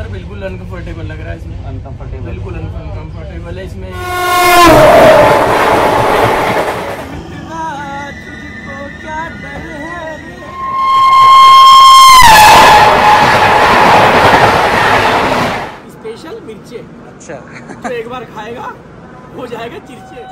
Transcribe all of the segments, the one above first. Sir बिल्कुल uncomfortable लग रहा है इसमें। अनकंफर्टेबल, बिल्कुल अनकंफर्टेबल है इसमें। स्पेशल मिर्चे। अच्छा, तो एक बार खाएगा हो जाएगा चिरचे।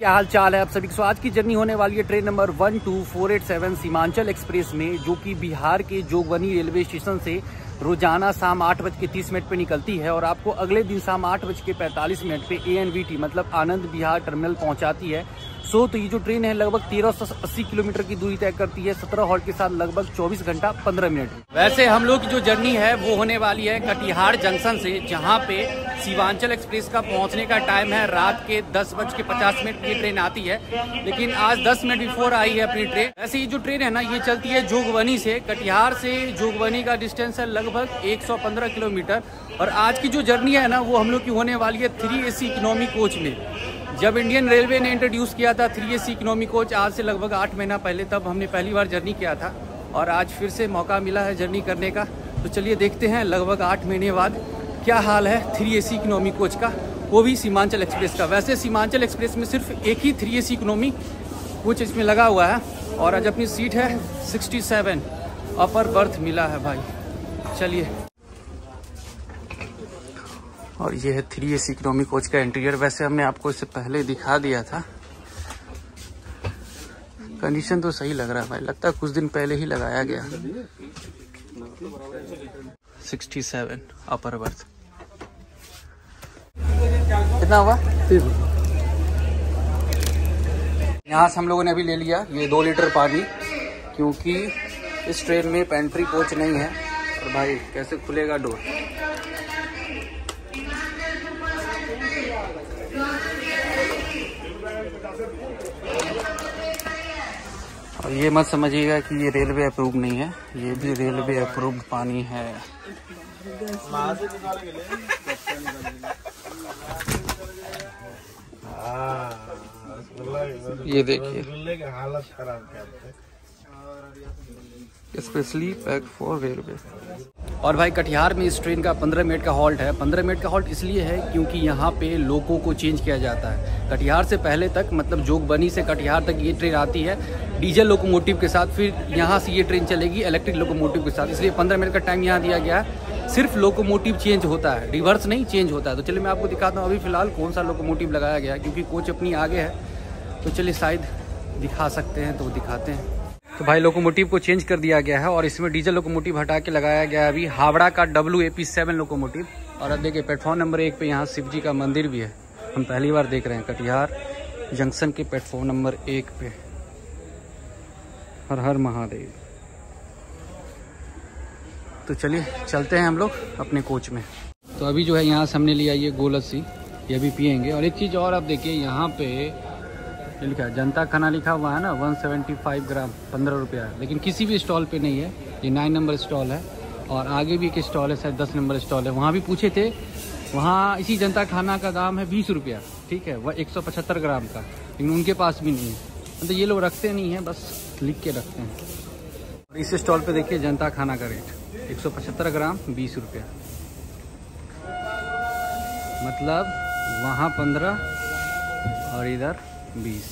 क्या हाल चाल है आप सभी को। आज की जर्नी होने वाली है ट्रेन नंबर 12487 सीमांचल एक्सप्रेस में, जो कि बिहार के जोगबनी रेलवे स्टेशन से रोजाना शाम 8:30 पर निकलती है और आपको अगले दिन शाम 8:45 पे ANVT मतलब आनंद बिहार टर्मिनल पहुंचाती है। तो ये जो ट्रेन है लगभग 1380 किलोमीटर की दूरी तय करती है, 17 हॉल्ट के साथ लगभग 24 घंटा 15 मिनट। वैसे हम लोग की जो जर्नी है वो होने वाली है कटिहार जंक्शन से, जहां पे सीमांचल एक्सप्रेस का पहुंचने का टाइम है रात के 10:50 ये ट्रेन आती है, लेकिन आज 10 मिनट बिफोर आई है अपनी ट्रेन। वैसे ये जो ट्रेन है ना ये चलती है जोगबनी से। कटिहार से जोगबनी का डिस्टेंस है लगभग 115 किलोमीटर। और आज की जो जर्नी है ना वो हम लोग की होने वाली है थ्री AC इकोनॉमी कोच में। जब इंडियन रेलवे ने इंट्रोड्यूस किया था थ्री AC इकोनॉमी कोच आज से लगभग 8 महीना पहले, तब हमने पहली बार जर्नी किया था और आज फिर से मौका मिला है जर्नी करने का। तो चलिए देखते हैं लगभग 8 महीने बाद क्या हाल है थ्री AC इकोनॉमी कोच का, वो भी सीमांचल एक्सप्रेस का। वैसे सीमांचल एक्सप्रेस में सिर्फ एक ही थ्री AC इकोनॉमी कोच इसमें लगा हुआ है और आज अपनी सीट है 67 अपर बर्थ मिला है भाई। चलिए, और ये है थ्री AC इकोनॉमी कोच का इंटीरियर। वैसे हमने आपको इससे पहले दिखा दिया था, कंडीशन तो सही लग रहा है भाई, लगता है कुछ दिन पहले ही लगाया गया। 67 अपर बर्थ कितना हुआ? यहाँ से हम लोगों ने अभी ले लिया ये 2 लीटर पानी, क्योंकि इस ट्रेन में पेंट्री कोच नहीं है। और भाई कैसे खुलेगा डोर। और ये मत समझिएगा कि ये रेलवे अप्रूव नहीं है, ये भी रेलवे अप्रूव पानी है। ये देखिए, स्पेशली पैक फॉर रेलवे। और भाई कटिहार में इस ट्रेन का 15 मिनट का हॉल्ट है। 15 मिनट का हॉल्ट इसलिए है क्योंकि यहाँ पे लोगों को चेंज किया जाता है। कटिहार से पहले तक मतलब जोगबनी से कटिहार तक ये ट्रेन आती है डीजल लोकोमोटिव के साथ, फिर यहाँ से ये ट्रेन चलेगी इलेक्ट्रिक लोकोमोटिव के साथ, इसलिए 15 मिनट का टाइम यहाँ दिया गया है। सिर्फ लोकोमोटिव चेंज होता है, रिवर्स नहीं चेंज होता है। तो चलिए मैं आपको दिखाता हूँ अभी फिलहाल कौन सा लोकोमोटिव लगाया गया है, क्योंकि कोच अपनी आगे है। तो चलिए शायद दिखा सकते हैं, तो दिखाते हैं। तो भाई लोकोमोटिव को चेंज कर दिया गया है और इसमें डीजल लोकोमोटिव हटा के लगाया गया है अभी हावड़ा का WAP-7 लोकोमोटिव। और अब देखिए प्लेटफॉर्म नंबर 1 पे यहाँ शिव जी का मंदिर भी है, हम पहली बार देख रहे हैं कटिहार जंक्शन के प्लेटफॉर्म नंबर 1 पे। हर हर महादेव। तो चलिए चलते हैं हम लोग अपने कोच में। तो अभी जो है यहाँ से हमने लिया ये गोलस्सी, ये भी पियेंगे। और एक चीज़ और आप देखिए, यहाँ पे लिखा जनता खाना लिखा हुआ है ना, 175 ग्राम 15 रुपया, लेकिन किसी भी स्टॉल पे नहीं है। ये 9 नंबर स्टॉल है और आगे भी एक स्टॉल है शायद 10 नंबर स्टॉल है, वहाँ भी पूछे थे, वहाँ इसी जनता खाना का दाम है 20 रुपया, ठीक है, वह 175 ग्राम का, लेकिन उनके पास भी नहीं है। मतलब ये लोग रखते नहीं हैं, बस लिख के रखते हैं। और इस स्टॉल पर देखिए जनता खाना का रेट 175 ग्राम 20 रुपया, मतलब वहाँ 15 और इधर 20।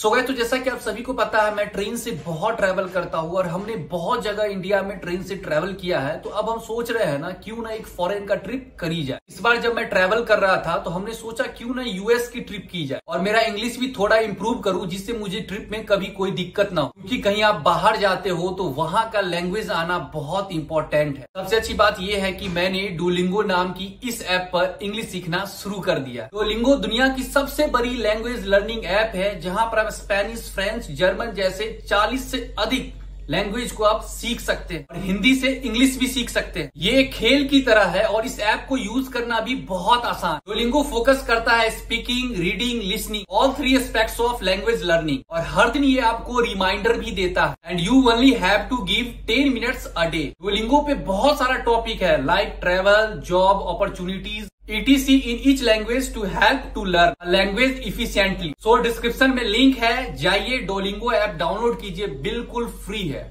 सो गाइस, तो जैसा कि आप सभी को पता है मैं ट्रेन से बहुत ट्रैवल करता हूं और हमने बहुत जगह इंडिया में ट्रेन से ट्रैवल किया है। तो अब हम सोच रहे हैं ना क्यों ना एक फॉरेन का ट्रिप करी जाए। इस बार जब मैं ट्रैवल कर रहा था तो हमने सोचा क्यों ना US की ट्रिप की जाए और मेरा इंग्लिश भी थोड़ा इम्प्रूव करूं, जिससे मुझे ट्रिप में कभी कोई दिक्कत ना हो। क्योंकि कहीं आप बाहर जाते हो तो वहां का लैंग्वेज आना बहुत इंपॉर्टेंट है। सबसे अच्छी बात यह है कि मैंने डुलिंगो नाम की इस ऐप पर इंग्लिश सीखना शुरू कर दिया। डुलिंगो दुनिया की सबसे बड़ी लैंग्वेज लर्निंग ऐप है, जहाँ पर स्पेनिश, फ्रेंच, जर्मन जैसे 40 से अधिक लैंग्वेज को आप सीख सकते हैं और हिंदी से इंग्लिश भी सीख सकते हैं। ये एक खेल की तरह है और इस ऐप को यूज करना भी बहुत आसान। डुलिंगो फोकस करता है speaking, reading, listening, all 3 aspects of language learning. और हर दिन ये आपको रिमाइंडर भी देता है। And you only have to give 10 minutes a day. Duolingo पे बहुत सारा टॉपिक है, like travel, job opportunities, ETC in each language to help to learn language efficiently. So description में link है, जाइए डुलिंगो ऐप डाउनलोड कीजिए, बिल्कुल free है।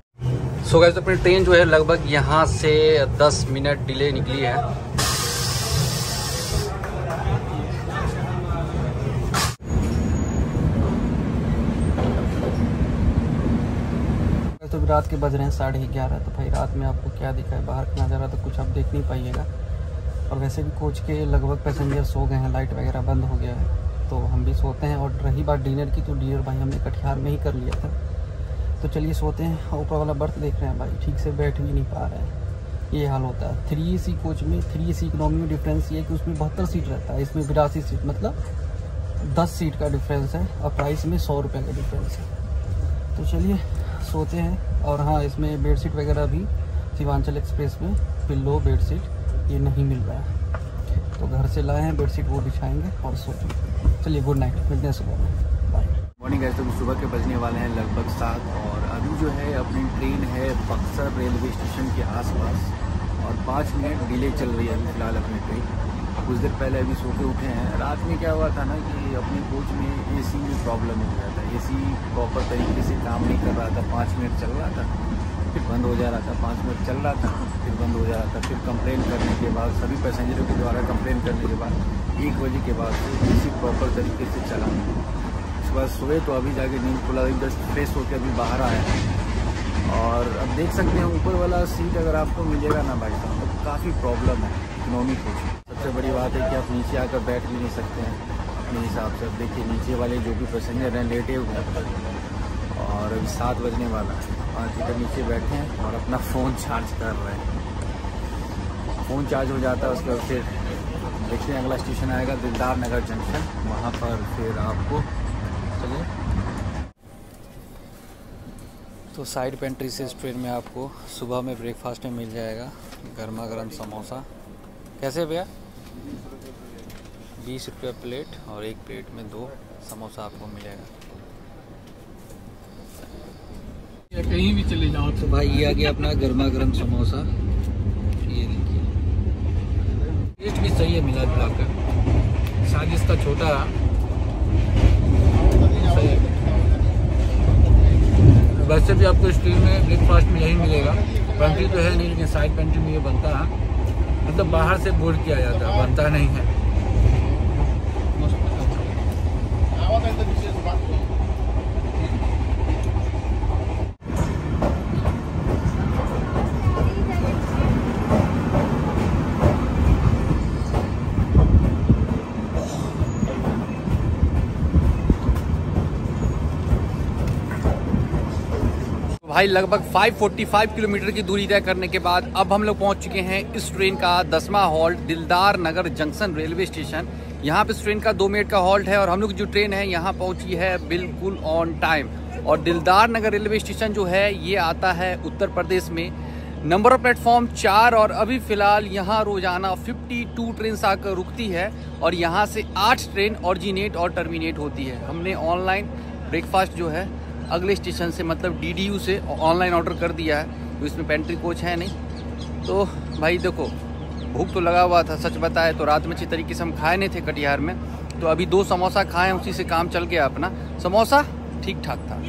So guys, अपनी ट्रेन जो है लगभग यहाँ से 10 मिनट डिले निकली है। तो रात के बज रहे हैं 11:30, तो भाई रात में आपको क्या दिखा है, बाहर का नज़ारा तो कुछ आप देख नहीं पाइएगा। और वैसे भी कोच के लगभग पैसेंजर सो गए हैं, लाइट वगैरह बंद हो गया है, तो हम भी सोते हैं। और रही बात डिनर की, तो डिनर भाई हमने कटिहार में ही कर लिया था, तो चलिए सोते हैं। ऊपर वाला बर्थ देख रहे हैं भाई, ठीक से बैठ भी नहीं पा रहे हैं, ये हाल होता है। 3AC कोच में, 3AC इकोनॉमी में डिफरेंस ये है कि उसमें 72 सीट रहता है, इसमें 82 सीट, मतलब 10 सीट का डिफरेंस है और प्राइस में 100 रुपये का डिफरेंस है। तो चलिए सोते हैं। और हाँ, इसमें बेडशीट वगैरह भी सीमांचल एक्सप्रेस में पिल्लो बेडशीट ये नहीं मिल रहा है, तो घर से लाए हैं बेडशीट, वो बिछाएंगे और सोचेंगे। चलिए गुड नाइट, मिलते हैं सुबह में, बाय। मॉर्निंग गाइस, तो सुबह के बजने वाले हैं लगभग 7, और अभी जो है अपनी ट्रेन है बक्सर रेलवे स्टेशन के आसपास, और 5 मिनट डिले चल रही है अभी फिलहाल अपनी ट्रेन। कुछ देर पहले अभी सो के उठे हैं। रात में क्या हुआ था ना कि अपने कोच में AC में प्रॉब्लम हो गया था, AC प्रॉपर तरीके से काम नहीं कर रहा था। 5 मिनट चल रहा था, फिर बंद हो जा रहा था, 5 मिनट चल रहा था, फिर बंद हो जा रहा था। फिर कंप्लेन करने के बाद, सभी पैसेंजरों के द्वारा कंप्लेन करने के बाद 1 बजे के बाद से AC प्रॉपर तरीके से चला। उसके बाद सोए, तो अभी जाके नींद खुला, जस्ट फ्रेश होकर अभी बाहर आया। और अब देख सकते हैं ऊपर वाला सीट अगर आपको मिलेगा ना भाई साहब, तो काफ़ी प्रॉब्लम है इकोनॉमी को। सबसे बड़ी बात है कि आप नीचे आकर बैठ भी नहीं सकते हैं अपने हिसाब से। देखिए नीचे वाले जो भी पैसेंजर हैं लेटे हुए हैं, और अभी 7 बजने वाला है, 5 मीटर नीचे बैठे हैं और अपना फ़ोन चार्ज कर रहे हैं। फ़ोन चार्ज हो जाता है, उसके बाद फिर देखते हैं अगला स्टेशन आएगा दिलदार नगर जंक्शन, वहाँ पर फिर आपको चलिए। तो साइड पेंट्री से इस ट्रेन में आपको सुबह में ब्रेकफास्ट में मिल जाएगा गर्मा गर्म समोसा। कैसे भैया? 20 रुपये प्लेट, और एक प्लेट में 2 समोसा आपको मिलेगा। कहीं भी चले जाओ तो भाई ये आ गया अपना गर्मा गर्म समोसा, ये देखिए। टेस्ट भी सही है मिला जुलाकर, शायद इसका छोटा सही है। वैसे भी आपको इस ट्रेन में ब्रेकफास्ट में यही मिलेगा, पेंट्री तो है नहीं लेकिन साइड पेंट्री में ये बनता है, मतलब तो बाहर से बोर्ड किया जाता है, बनता नहीं है। भाई लगभग 545 किलोमीटर की दूरी तय करने के बाद अब हम लोग पहुंच चुके हैं इस ट्रेन का 10वां हॉल्ट दिलदार नगर जंक्शन रेलवे स्टेशन। यहां पे इस ट्रेन का 2 मिनट का हॉल्ट है, और हम लोग जो ट्रेन है यहां पहुंची है बिल्कुल ऑन टाइम। और दिलदार नगर रेलवे स्टेशन जो है ये आता है उत्तर प्रदेश में, नंबर ऑफ प्लेटफॉर्म 4, और अभी फ़िलहाल यहाँ रोज़ाना 52 ट्रेन आकर रुकती है, और यहाँ से 8 ट्रेन ऑरिजिनेट और टर्मिनेट होती है। हमने ऑनलाइन ब्रेकफास्ट जो है अगले स्टेशन से, मतलब DDU से ऑनलाइन ऑर्डर कर दिया है, तो इसमें पेंट्री कोच है नहीं। तो भाई देखो भूख तो लगा हुआ था, सच बताए तो रात में अच्छी तरीके से हम खाए नहीं थे कटिहार में, तो अभी 2 समोसा खाएं, उसी से काम चल गया अपना। समोसा ठीक ठाक था।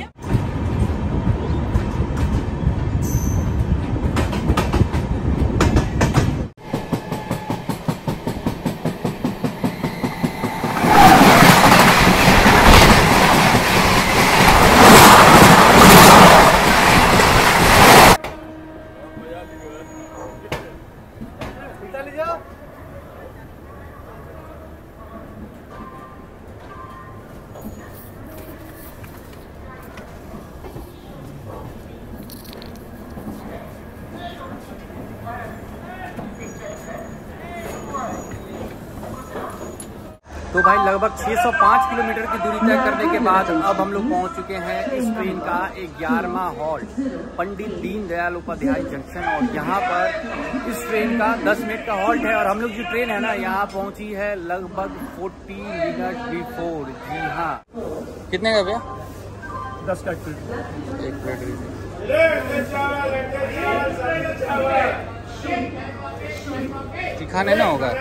तो भाई लगभग 605 किलोमीटर की दूरी तय करने के बाद अब हम लोग पहुंच चुके हैं इस ट्रेन का 11वां हॉल्ट पंडित दीनदयाल उपाध्याय जंक्शन, और यहां पर इस ट्रेन का 10 मिनट का हॉल्ट है। और हम लोग जो ट्रेन है ना यहां पहुंची है लगभग 40 मिनट बिफोर। जी हाँ, कितने का भैया? 10 का एक मिनट, चिखाने ना होगा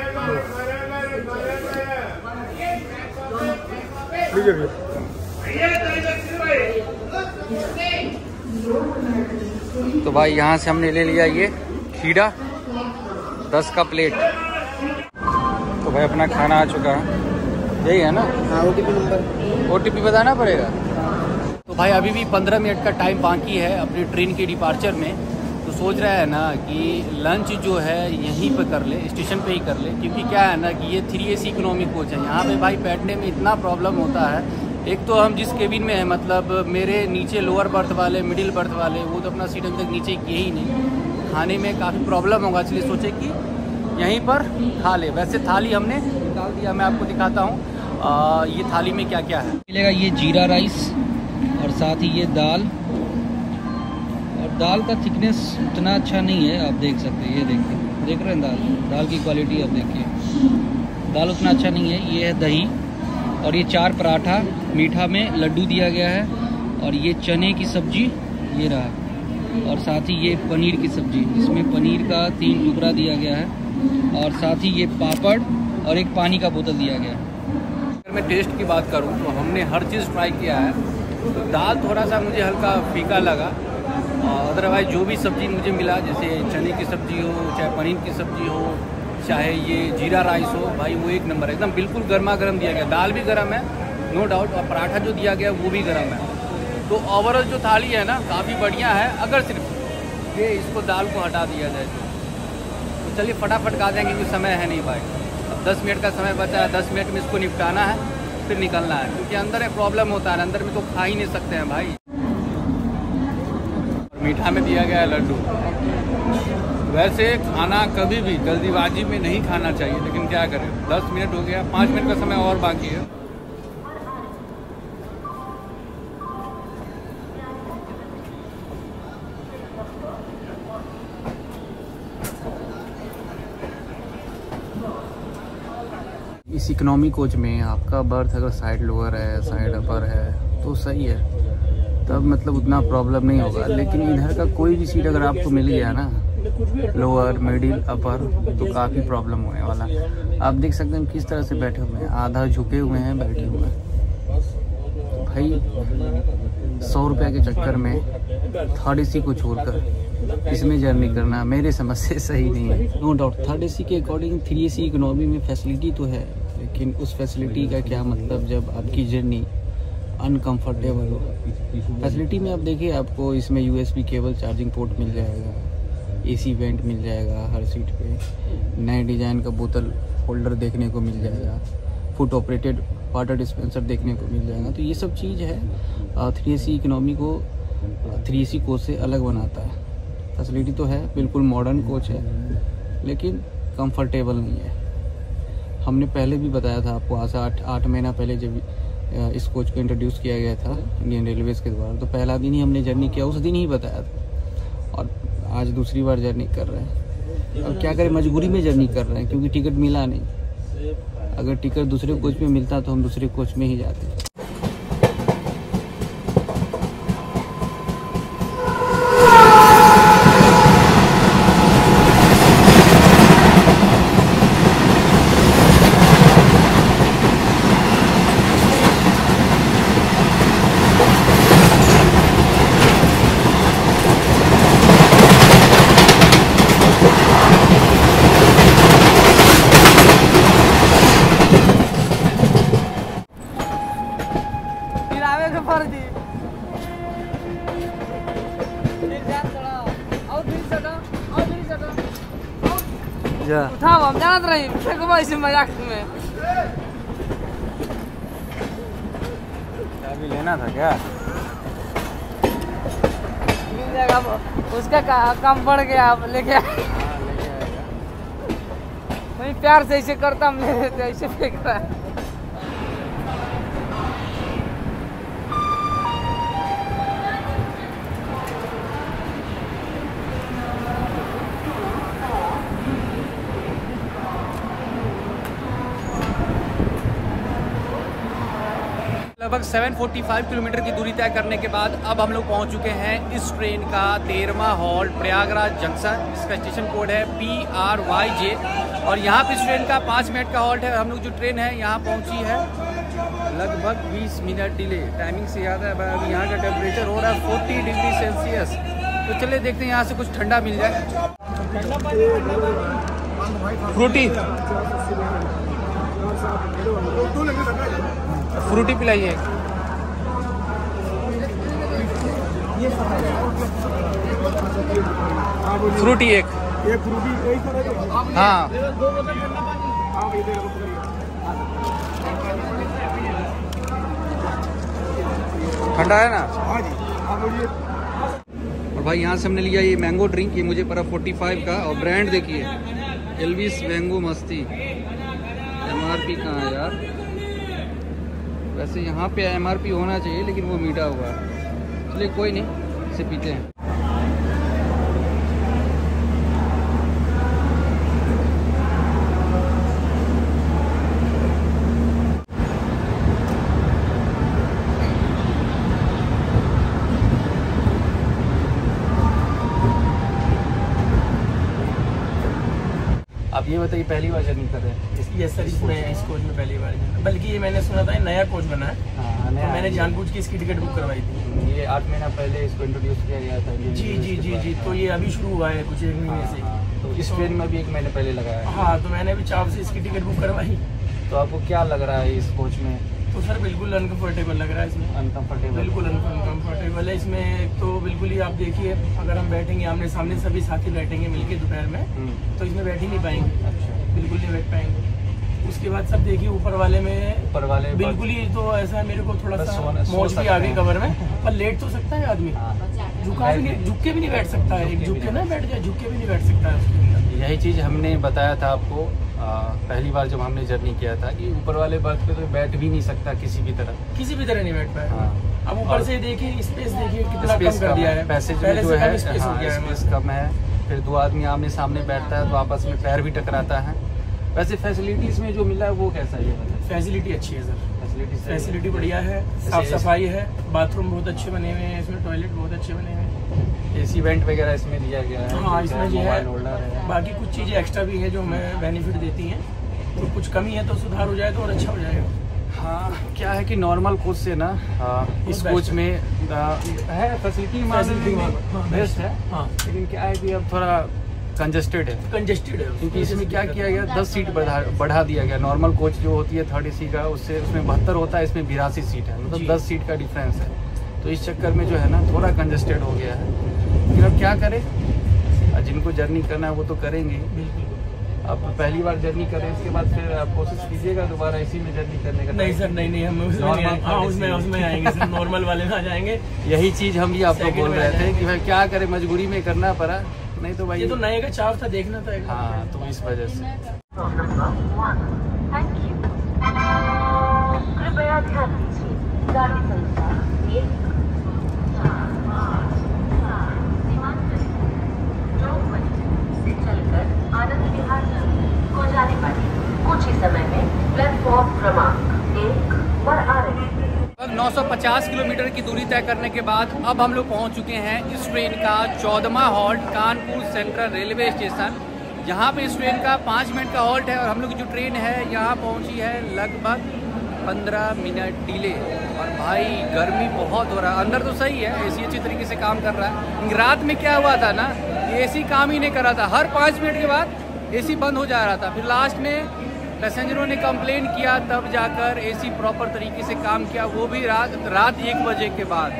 तो भाई यहाँ से हमने ले लिया ये खीरा 10 का प्लेट। तो भाई अपना खाना आ चुका है, यही है ना। हाँ, OTP नंबर OTP बताना पड़ेगा। तो भाई अभी भी 15 मिनट का टाइम बाकी है अपनी ट्रेन के डिपार्चर में। तो सोच रहा है ना कि लंच जो है यहीं पे कर ले, स्टेशन पे ही कर ले, क्योंकि क्या है ना कि ये 3AC इकोनॉमी कोच है। यहाँ पे भाई बैठने में इतना प्रॉब्लम होता है। एक तो हम जिस केबिन में है, मतलब मेरे नीचे लोअर बर्थ वाले, मिडिल बर्थ वाले, वो तो अपना सीट अभी तक नीचे किए ही नहीं। खाने में काफ़ी प्रॉब्लम होगा, इसलिए सोचे कि यहीं पर खा ले। वैसे थाली हमने निकाल दिया, मैं आपको दिखाता हूँ ये थाली में क्या क्या है। मिलेगा ये जीरा राइस और साथ ही ये दाल, और दाल का थिकनेस उतना अच्छा नहीं है, आप देख सकते हैं। ये देखिए, देख रहे हैं दाल की क्वालिटी आप देखिए, दाल उतना अच्छा नहीं है। ये है दही और ये 4 पराठा, मीठा में लड्डू दिया गया है, और ये चने की सब्जी ये रहा, और साथ ही ये पनीर की सब्जी, इसमें पनीर का 3 टुकड़ा दिया गया है, और साथ ही ये पापड़ और एक पानी का बोतल दिया गया है। अगर मैं टेस्ट की बात करूं तो हमने हर चीज़ ट्राई किया है। तो दाल थोड़ा सा मुझे हल्का फीका लगा, और अदरवाइज जो भी सब्ज़ी मुझे मिला, जैसे चने की सब्ज़ी हो, चाहे पनीर की सब्ज़ी हो, चाहे ये जीरा राइस हो, भाई वो एक नंबर है, एकदम बिल्कुल गर्मा गर्म दिया गया। दाल भी गर्म है नो डाउट, और पराठा जो दिया गया वो भी गर्म है। तो ओवरऑल जो थाली है ना काफ़ी बढ़िया है, अगर सिर्फ ये इसको दाल को हटा दिया जाए तो। चलिए फटाफट खा जाएंगे क्योंकि समय है नहीं भाई, अब 10 मिनट का समय बचा है, 10 मिनट में इसको निपटाना है फिर निकलना है, क्योंकि अंदर एक प्रॉब्लम होता है, अंदर में तो खा ही नहीं सकते हैं भाई। और मीठा में दिया गया है लड्डू। वैसे खाना कभी भी जल्दीबाजी में नहीं खाना चाहिए, लेकिन क्या करें, 10 मिनट हो गया, 5 मिनट का समय और बाकी है। इस इकोनॉमी कोच में आपका बर्थ अगर साइड लोअर है, साइड अपर है तो सही है, तब मतलब उतना प्रॉब्लम नहीं होगा। लेकिन इधर का कोई भी सीट अगर आपको मिल गया ना, लोअर, मिडिल, अपर, तो काफ़ी प्रॉब्लम होने वाला। आप देख सकते हैं किस तरह से बैठे हुए हैं, आधा झुके हुए हैं, बैठे हुए हैं। भाई 100 रुपये के चक्कर में 3rd AC को छोड़कर इसमें जर्नी करना मेरे समझ से सही नहीं है। नो डाउट 3rd AC के अकॉर्डिंग 3AC इकोनॉमी में फैसिलिटी तो है, लेकिन उस फैसिलिटी का क्या मतलब जब आपकी जर्नी अनकम्फर्टेबल हो। फैसिलिटी में आप देखिए, आपको इसमें USB केबल चार्जिंग पोर्ट मिल जाएगा, AC वेंट मिल जाएगा, हर सीट पे नए डिज़ाइन का बोतल होल्डर देखने को मिल जाएगा, फुट ऑपरेटेड वाटर डिस्पेंसर देखने को मिल जाएगा। तो ये सब चीज़ है 3AC इकोनॉमी को 3AC कोच से अलग बनाता है। फैसिलिटी तो है, बिल्कुल मॉडर्न कोच है, लेकिन कंफर्टेबल नहीं है। हमने पहले भी बताया था आपको, आज से 8 महीना पहले जब इस कोच को इंट्रोड्यूस किया गया था इंडियन रेलवेज़ के द्वारा, तो पहला दिन ही हमने जर्नी किया, उस दिन ही बताया था, और आज दूसरी बार जर्नी कर रहे हैं। अब क्या करें, मजबूरी में जर्नी कर रहे हैं क्योंकि टिकट मिला नहीं। अगर टिकट दूसरे कोच में मिलता तो हम दूसरे कोच में ही जाते हैं। मजाक में अभी लेना था क्या, मिल जाएगा उसका काम बढ़ गया, आप लेके आएगा। प्यार से ऐसे करता, हम लेते ऐसे फेंक रहा है। लगभग 745 किलोमीटर की दूरी तय करने के बाद अब हम लोग पहुंच चुके हैं इस ट्रेन का 13वां हॉल्ट, प्रयागराज जंक्शन। इसका स्टेशन कोड है PRYJ। और यहाँ पे इस ट्रेन का 5 मिनट का हॉल्ट है। हम लोग जो ट्रेन है यहाँ पहुँची है लगभग 20 मिनट डिले, टाइमिंग से ज़्यादा है। अभी यहाँ का टेम्परेचर हो रहा है 40 डिग्री सेल्सियस। तो चलिए देखते हैं यहाँ से कुछ ठंडा मिल जाए, फ्रूटी फ्रूटी पिलाइए। फ्रूटी एक, हाँ ठंडा है ना। और भाई यहाँ से हमने लिया ये मैंगो ड्रिंक, ये मुझे पड़ा 45 का। और ब्रांड देखिए एल्विस मैंगो मस्ती। एमआरपी कहाँ है यार? वैसे यहाँ पे एमआरपी होना चाहिए लेकिन वो मीठा हुआ है, चलिए कोई नहीं, इसे पीते हैं। ये बताइए पहली बार जर्नी कर रहे हैं इसकी? यस सर, इसमें इस कोच में पहली बार, बल्कि ये मैंने सुना था ये नया कोच बना है। हाँ, तो मैंने जानबूझ के इसकी टिकट बुक करवाई थी। ये 8 महीना पहले इसको इंट्रोड्यूस किया गया था। जी जी जी जी, तो ये अभी शुरू हुआ है कुछ 1 महीने से। तो इस ट्रेन में भी 1 महीने पहले लगाया। हाँ, तो मैंने अभी चाप से इसकी टिकट बुक करवाई। तो आपको क्या लग रहा है इस कोच में? तो सर बिल्कुल अनकम्फर्टेबल लग रहा है इसमें। अनकम्फर्टेबल? बिल्कुल अनकम्फर्टेबल है इसमें। तो बिल्कुल ही आप देखिए, अगर हम बैठेंगे आमने सामने सभी साथी बैठेंगे मिलके दोपहर में, तो इसमें बैठ ही नहीं पाएंगे। अच्छा, बिल्कुल नहीं बैठ पाएंगे। उसके बाद सब देखिए ऊपर वाले में, ऊपर वाले बिल्कुल ही, तो ऐसा मेरे को थोड़ा सा मौज भी आ गई कवर में। पर लेट तो सकता है आदमी, झुका भी नहीं, झुक के भी नहीं बैठ सकता है। एक झुक के ना बैठ गया, झुक के भी नहीं बैठ सकता है। यही चीज़ हमने बताया था आपको पहली बार जब हमने जर्नी किया था कि ऊपर वाले बर्थ पे तो बैठ भी नहीं सकता किसी भी तरह, किसी भी तरह नहीं बैठ पाया। हाँ। अब ऊपर से देखिए स्पेस देखिए कितना कम कर दिया है। पैसेज में जो है स्पेस कम है, फिर 2 आदमी आमने सामने बैठता है तो आपस में पैर भी टकराता है। वैसे फैसिलिटीज में जो मिला है वो कैसा है? फैसिलिटी अच्छी है सर, फैसिलिटी बढ़िया है, साफ सफाई है, बाथरूम बहुत अच्छे बने हुए हैं इसमें, टॉयलेट बहुत अच्छे बने हुए हैं, एसी वेंट वगैरह इसमें दिया गया है। हाँ, इसमें जो है बाकी कुछ चीज़ें एक्स्ट्रा भी है जो हमें बेनिफिट देती हैं, तो कुछ कमी है तो सुधार हो जाए तो और अच्छा हो जाएगा। हाँ, क्या है कि नॉर्मल कोच से ना इस कोच में है फैसिलिटी बेस्ट है। हाँ, लेकिन क्या है कि अब थोड़ा कंजेस्टेड है, कंजेस्टेड है, क्योंकि इसमें क्या किया गया 10 सीट बढ़ा दिया गया। नॉर्मल कोच जो होती है 3rd AC का, उससे उसमें 72 होता है, इसमें 82 सीट है, मतलब 10 सीट का डिफरेंस है। तो इस चक्कर में जो है ना थोड़ा कंजेस्टेड हो गया है। फिर अब क्या करें, जिनको जर्नी करना है वो तो करेंगे। आप पहली बार जर्नी करें, इसके बाद फिर आप कोशिश कीजिएगा दोबारा इसी में जर्नी करने का? नहीं सर, नहीं नहीं, हम उसमें आएंगे सर, नॉर्मल वाले में आ जाएंगे। यही चीज़ हम भी आपको बोल रहे थे कि भाई क्या करें, मजबूरी में करना पड़ा, नहीं तो भाई ये तो नए का चाव था, देखना था। हाँ, तो इस वजह से आनंद बिहार को जाने वाली कुछ ही समय में प्लेटफॉर्म क्रमांक 1 पर आ रहे हैं। 950 किलोमीटर की दूरी तय करने के बाद अब हम लोग पहुंच चुके हैं इस ट्रेन का 14वां halt, Kanpur central railway station. यहां पे इस ट्रेन का 5 मिनट का हॉल्ट है और हम लोग की जो ट्रेन है यहां पहुंची है लगभग 15 मिनट डिले। और भाई गर्मी बहुत हो रहा है, अंदर तो सही है, एसी अच्छी तरीके से काम कर रहा है। रात में क्या हुआ था ना, एसी काम ही नहीं कर रहा था, हर 5 मिनट के बाद एसी बंद हो जा रहा था। फिर लास्ट में पैसेंजरों ने कंप्लेन किया, तब जाकर एसी प्रॉपर तरीके से काम किया, वो भी रात 1 बजे के बाद।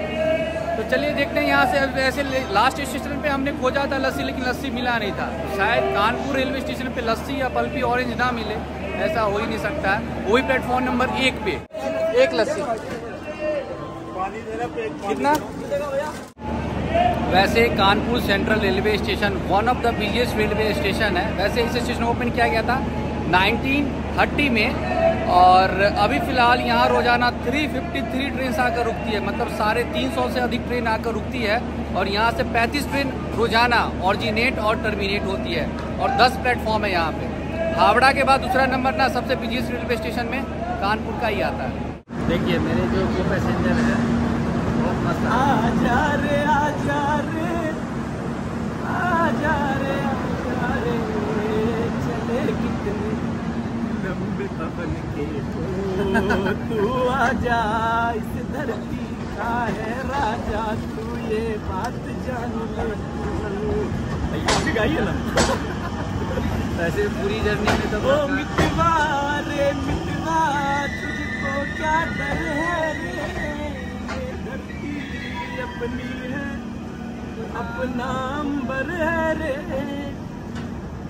तो चलिए देखते हैं यहाँ से। ऐसे लास्ट स्टेशन पे हमने खोजा था लस्सी, लेकिन लस्सी मिला नहीं था। शायद कानपुर रेलवे स्टेशन पे लस्सी या पल्पी ऑरेंज ना मिले, ऐसा हो ही नहीं सकता है। वही प्लेटफॉर्म नंबर 1 पे एक लस्सी कितना। वैसे Kanpur central railway station one of the busiest railway station है। वैसे इस स्टेशन को ओपन किया गया था 1930 में, और अभी फ़िलहाल यहाँ रोज़ाना 353 ट्रेन आकर रुकती है, मतलब 350 से अधिक ट्रेन आकर रुकती है। और यहाँ से 35 ट्रेन रोज़ाना ऑरिजिनेट और टर्मिनेट होती है, और 10 प्लेटफॉर्म है यहाँ पे। हावड़ा के बाद दूसरा नंबर ना सबसे बिजिएस्ट रेलवे स्टेशन में कानपुर का ही आता है। देखिए मेरे जो पैसेंजर है बहुत मस्त आजा रे चले तू आजा, इस धरती का है राजा तू, ये बात जान ले। गाइए ना वैसे पूरी जर्नी में तो वो मिटवा रे मिटवा तुझको क्या डर है रे, ये धरती अपनी है अपना अंबर है रे,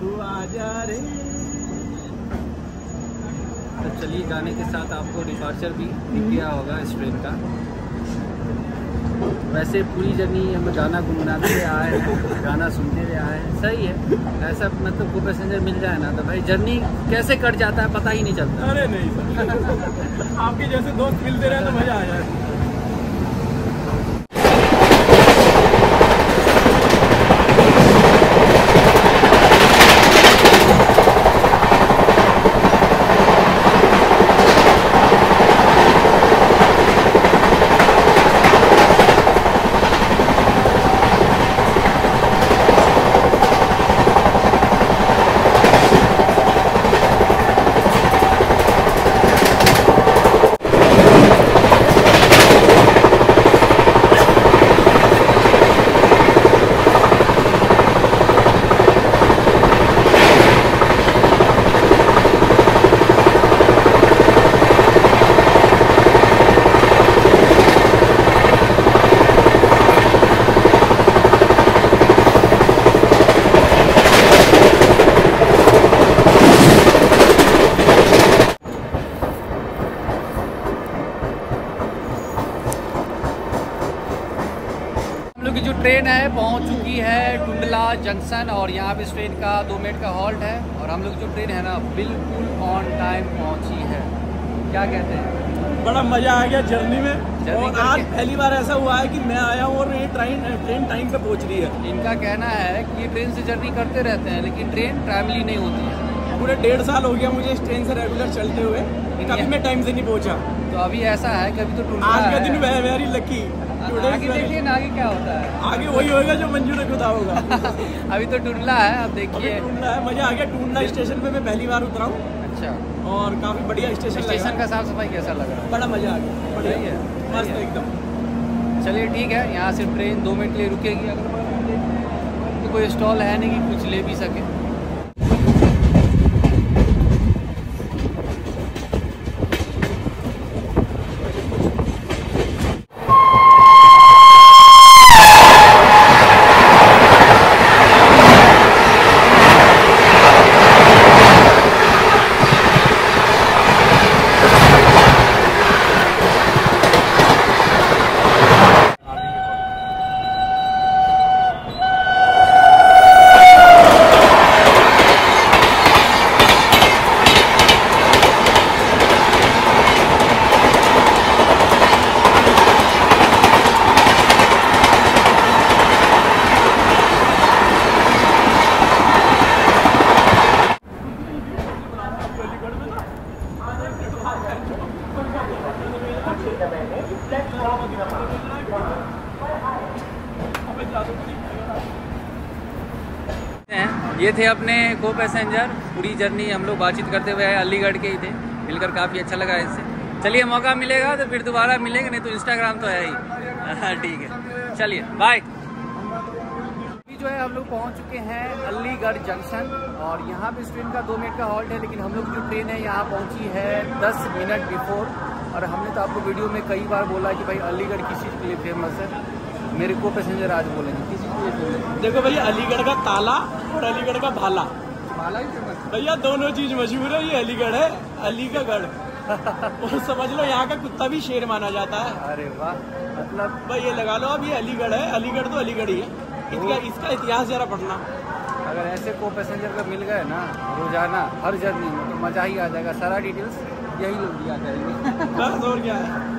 तू आजा रे। तो चलिए गाने के साथ आपको डिपार्चर भी दिख गया होगा इस ट्रेन का। वैसे पूरी जर्नी हम गाना गुनगुनाते हुए आए हैं, गाना सुनते हुए आए हैं, सही है। ऐसा मतलब को पैसेंजर मिल जाए ना तो भाई जर्नी कैसे कट जाता है पता ही नहीं चलता। अरे नहीं सर आपके जैसे दोस्त मिलते रहे तो मज़ा आ जाए। ट्रेन है पहुंच चुकी है टुंडला जंक्शन और यहाँ पे इस ट्रेन का 2 मिनट का हॉल्ट है और हम लोग जो ट्रेन है ना बिल्कुल ऑन टाइम पहुंची है। क्या कहते हैं, बड़ा मज़ा आ गया जर्नी में। और आज पहली बार ऐसा हुआ है कि मैं आया हूँ और ये ट्रेन टाइम पे पहुँच रही है। इनका कहना है कि ट्रेन से जर्नी करते रहते हैं लेकिन ट्रेन ट्रैवली नहीं होती है। पूरे 1.5 साल हो गया मुझे इस ट्रेन से रेगुलर चलते हुए, कभी मैं टाइम से नहीं पहुँचा। तो अभी ऐसा है कि अभी तो आज का दिन वेरी लकी। आगे देखिए ना आगे क्या होता है, आगे वही होगा जो मंजूर खुदा होगा। अभी तो टुंडला है, अब देखिए टुंडला है, मजा आ गया। टुंडला स्टेशन पे मैं पहली बार उतरा हूँ। अच्छा, और काफी बढ़िया स्टेशन का साफ सफाई कैसा लगा? बड़ा मजा आ गया, बढ़िया है, मस्त एकदम। चलिए ठीक है, यहाँ से ट्रेन 2 मिनट के लिए रुकेगी। अगर तो कोई स्टॉल है नहीं कि कुछ ले भी सके। ये थे अपने को पैसेंजर। पूरी जर्नी हम लोग बातचीत करते हुए आए, अलीगढ़ के ही थे, मिलकर काफ़ी अच्छा लगा इनसे। चलिए मौका मिलेगा तो फिर दोबारा मिलेंगे, नहीं तो इंस्टाग्राम तो है ही। ठीक है चलिए बाय। अभी जो है हम लोग पहुंच चुके हैं अलीगढ़ जंक्शन और यहाँ पे इस ट्रेन का 2 मिनट का हॉल्ट है लेकिन हम लोग जो ट्रेन है यहाँ पहुँची है 10 मिनट बिफोर। और हमने तो आपको वीडियो में कई बार बोला कि भाई अलीगढ़ किस चीज़ के लिए फेमस है। मेरे को पैसेंजर आज बोलेंगे किस चीज़ के लिए बोलेंगे। देखो भैया अलीगढ़ का ताला और अलीगढ़ का भाला, भाला ही फेमस है भैया, दोनों चीज़ मशहूर है। ये अलीगढ़ है, अली का गढ़। और समझ लो यहाँ का कुत्ता भी शेर माना जाता है। अरे वाह, मतलब भाई ये लगा लो अब ये अलीगढ़ है, अलीगढ़ तो अलीगढ़ ही है। इसका इतिहास जरा पढ़ना। अगर ऐसे को पैसेंजर का मिल गए ना रोजाना हर जर्नी में तो मज़ा ही आ जाएगा। सारा डिटेल्स यही लोग दिया करेंगे, बस और क्या है।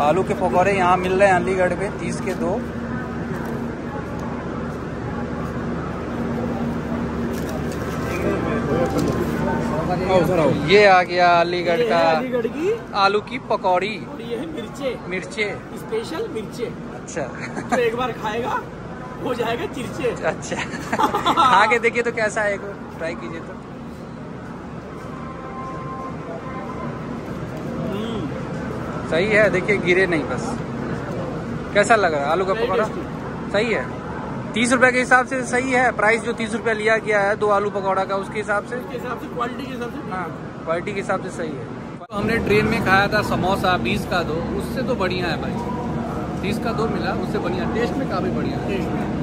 आलू के पकौड़े यहाँ मिल रहे हैं अलीगढ़ में 30 के 2। ये आ गया अलीगढ़ का आलू की पकौड़ी, ये है मिर्चे स्पेशल मिर्चे। अच्छा तो एक बार खाएगा हो जाएगा चिरचे। अच्छा खा के देखिए तो कैसा है, ट्राई कीजिए तो। सही है, देखिए गिरे नहीं। बस कैसा लग रहा है आलू का पकौड़ा? सही है 30 रुपए के हिसाब से, सही है प्राइस जो 30 रुपया लिया गया है 2 आलू पकौड़ा का, उसके हिसाब से क्वालिटी के हिसाब से, हाँ क्वालिटी के हिसाब से सही है। तो हमने ट्रेन में खाया था समोसा 20 का 2, उससे तो बढ़िया है भाई, 30 का 2 मिला, उससे बढ़िया टेस्ट में, काफी बढ़िया टेस्ट में।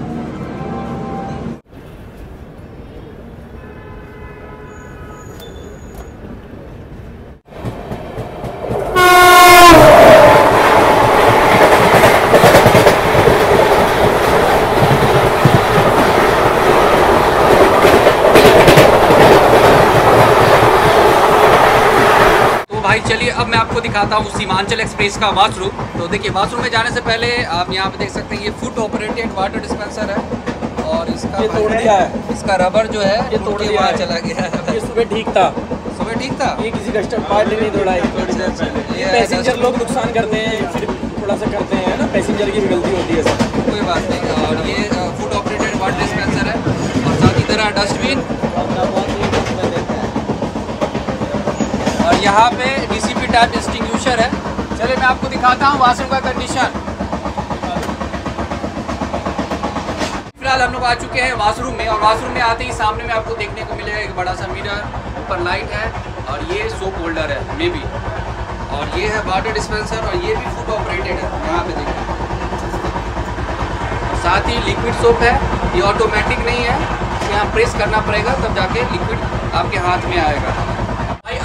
चलिए अब मैं आपको दिखाता हूँ सीमांचल एक्सप्रेस का वॉशरूम। तो देखिए वॉशरूम में जाने से पहले आप यहाँ पे देख सकते हैं ये फुट ऑपरेटेड वाटर डिस्पेंसर है, और इसका ये तोड़ दिया है, इसका रबर जो है ये तोड़ के वहाँ चला गया है। ये सुबह ठीक था, सुबह ठीक था, ये किसी कस्टमर पार्ट नहीं तोड़ा है। पैसेंजर लोग नुकसान करते हैं, फिर थोड़ा सा करते हैं ना, पैसेंजर की गलती होती है, कोई बात नहीं। और ये फुट ऑपरेटेड वाटर डिस्पेंसर है, और साथ ही तरह डस्टबिन, और यहाँ पे DCP टाइप एक्सटिंग्विशर है। चलिए मैं आपको दिखाता हूँ वॉशरूम का कंडीशन। फिलहाल हम लोग आ चुके हैं वॉशरूम में, और वॉशरूम में आते ही सामने में आपको देखने को मिलेगा एक बड़ा सा मिरर, ऊपर लाइट है, और ये सोप होल्डर है मे बी, और ये है वाटर डिस्पेंसर, और ये भी फुट ऑपरेटेड है। यहाँ पे देखिए साथ ही लिक्विड सोप है, ये ऑटोमेटिक नहीं है, यहाँ प्रेस करना पड़ेगा तब जाके लिक्विड आपके हाथ में आएगा।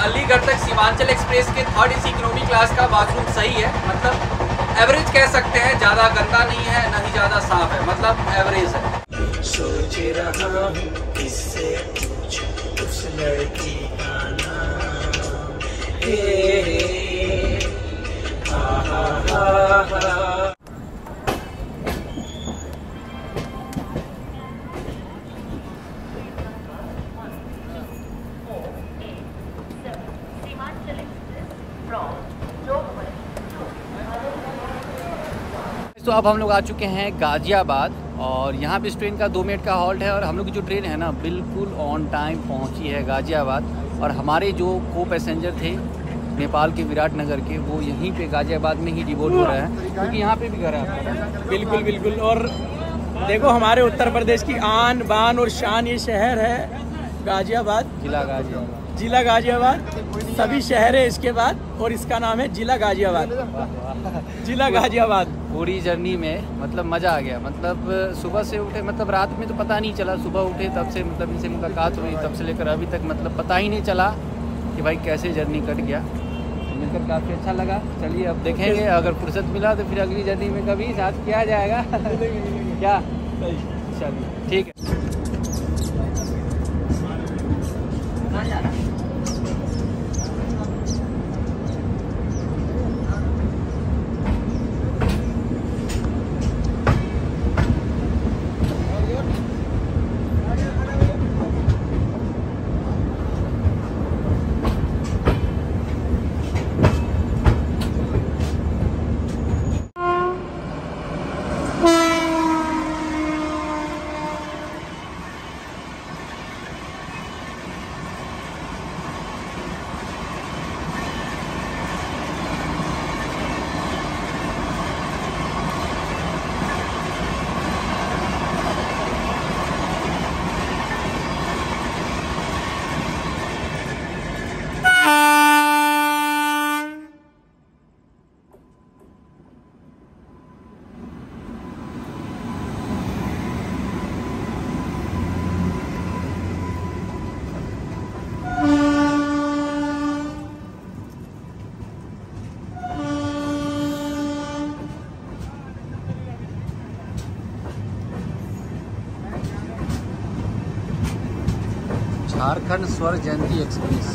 अलीगढ़ तक सीमांचल एक्सप्रेस के 3rd AC इकोनॉमी क्लास का बाथरूम सही है, मतलब एवरेज कह सकते हैं, ज़्यादा गंदा नहीं है, ना ही ज़्यादा साफ है, मतलब एवरेज है। सोच रहा हूं किससे पूछूं उस लड़की का नाम, हे तो अब हम लोग आ चुके हैं गाजियाबाद, और यहाँ पे इस ट्रेन का 2 मिनट का हॉल्ट है, और हम लोग की जो ट्रेन है ना बिल्कुल ऑन टाइम पहुँची है गाजियाबाद। और हमारे जो को पैसेंजर थे नेपाल के विराटनगर के, वो यहीं पे गाजियाबाद में ही डिबोट हो रहे हैं, क्योंकि यहाँ पे भी घर है। बिल्कुल बिल्कुल, और देखो हमारे उत्तर प्रदेश की आन बान और शान ये शहर है गाजियाबाद, जिला गाजियाबाद, सभी शहर है इसके बाद, और इसका नाम है जिला गाजियाबाद। जिला गाजियाबाद पूरी जर्नी में मतलब मज़ा आ गया, मतलब सुबह से उठे, मतलब रात में तो पता नहीं चला, सुबह उठे तब से मतलब इनसे मुलाकात हुई, तब से लेकर अभी तक मतलब पता ही नहीं चला कि भाई कैसे जर्नी कट गया। तो मिलकर काफ़ी अच्छा लगा। चलिए अब देखेंगे अगर फुर्सत मिला तो फिर अगली जर्नी में कभी साथ किया जाएगा। क्या चलिए ठीक है। Jharkhand Swarna Jayanti express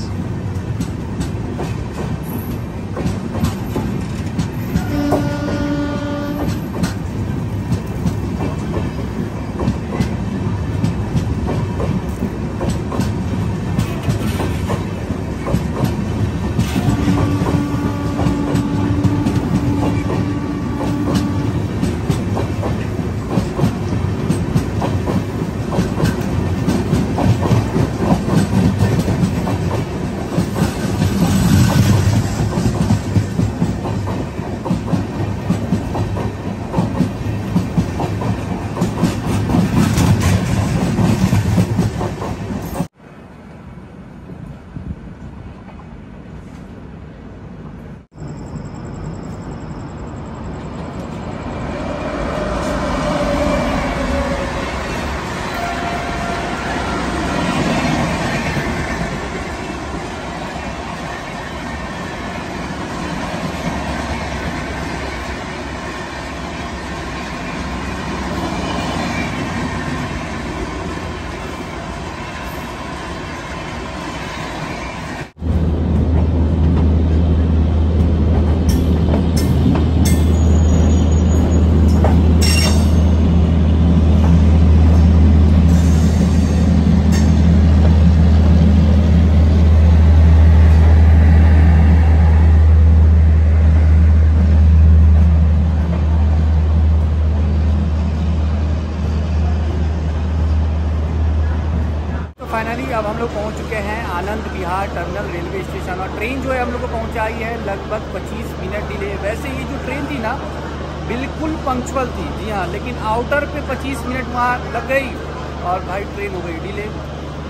Anand Vihar terminal railway station और ट्रेन जो है हम लोग को पहुंचाई है लगभग 25 मिनट डिले। वैसे ये जो ट्रेन थी ना बिल्कुल पंक्चुअल थी, जी हाँ, लेकिन आउटर पे 25 मिनट वहाँ लग गई और भाई ट्रेन हो गई डिले।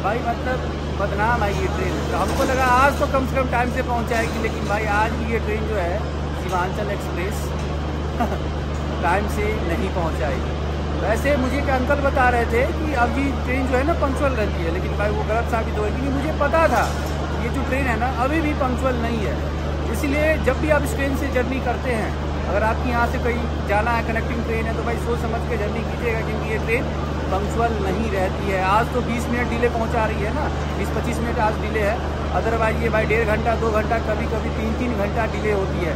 भाई मतलब बदनाम आई ये ट्रेन। तो हमको लगा आज तो कम से कम टाइम से पहुँचाएगी, लेकिन भाई आज भी ये ट्रेन जो है सीमांचल एक्सप्रेस टाइम से नहीं पहुँचाएगी। वैसे मुझे एक अंकल बता रहे थे कि अभी ट्रेन जो है ना पंक्चुअल रहती है, लेकिन भाई वो गलत साबित हुआ क्योंकि मुझे पता था ये जो ट्रेन है ना अभी भी पंक्चुअल नहीं है। इसलिए जब भी आप इस ट्रेन से जर्नी करते हैं, अगर आपके यहाँ से कहीं जाना है, कनेक्टिंग ट्रेन है, तो भाई सोच समझ के जर्नी कीजिएगा क्योंकि ये ट्रेन पंक्चुअल नहीं रहती है। आज तो 20 मिनट डिले पहुँचा रही है ना, 20-25 मिनट आज डिले है, अदरवाइज ये भाई 1.5 घंटा, 2 घंटा, कभी कभी 3-3 घंटा डिले होती है।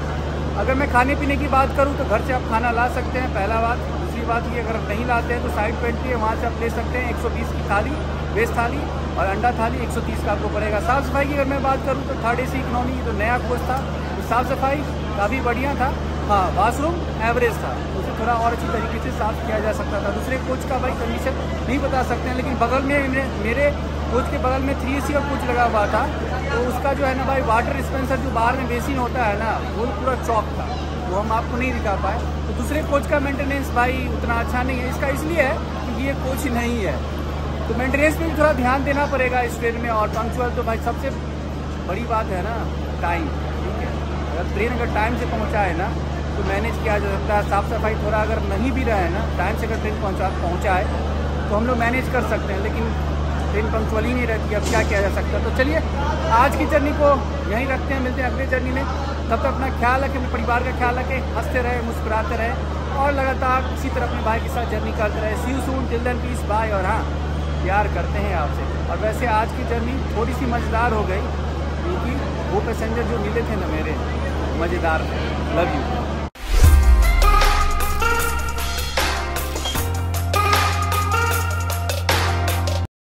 अगर मैं खाने पीने की बात करूँ तो घर से आप खाना ला सकते हैं, पहला बात। दूसरी बात कि अगर आप नहीं लाते हैं तो साइड 20 है, वहाँ से आप ले सकते हैं 120 की थाली, वेज थाली और अंडा थाली 130 का आपको पड़ेगा। साफ़ सफाई की अगर मैं बात करूँ तो 3A सी इकोनॉमी तो नया कोच था, तो साफ़ सफाई काफ़ी बढ़िया था। हाँ, वाशरूम एवरेज था, उसे थोड़ा और अच्छी तरीके से साफ किया जा सकता था। दूसरे कोच का भाई कंडीशन नहीं बता सकते हैं, लेकिन बगल में मेरे कोच के बगल में 3A सी और कोच लगा हुआ था, तो उसका जो है ना भाई वाटर डिस्पेंसर जो बाहर में बेसिन होता है ना वो पूरा चौक था, वो हम आपको नहीं दिखा पाए। तो दूसरे कोच का मेंटेनेंस भाई उतना अच्छा नहीं है, इसका इसलिए है कि ये कोच नहीं है, तो मेंटेनेंस पे भी थोड़ा ध्यान देना पड़ेगा इस ट्रेन में। और पंक्चुअल तो भाई सबसे बड़ी बात है ना टाइम, ठीक है, अगर ट्रेन अगर टाइम से पहुँचाए ना तो मैनेज किया जा सकता है। साफ़ सफाई थोड़ा अगर नहीं भी रहे ना, टाइम से अगर ट्रेन पहुँचाए तो हम लोग मैनेज कर सकते हैं, लेकिन ट्रेन पंक्चुअल ही नहीं रहती, अब क्या किया जा सकता है। तो चलिए आज की जर्नी को यहीं रखते हैं, मिलते हैं अगले जर्नी में। तब तक अपना ख्याल रखें, अपने परिवार का ख्याल रखें, हंसते रहे, मुस्कुराते रहे और लगातार इसी तरह अपने भाई के साथ जर्नी करते रहे। See you soon, till then peace, bye. और हाँ, प्यार करते हैं आपसे। और वैसे आज की जर्नी थोड़ी सी मज़ेदार हो गई क्योंकि वो पैसेंजर जो मिले थे ना मेरे, मज़ेदार थे। Love you.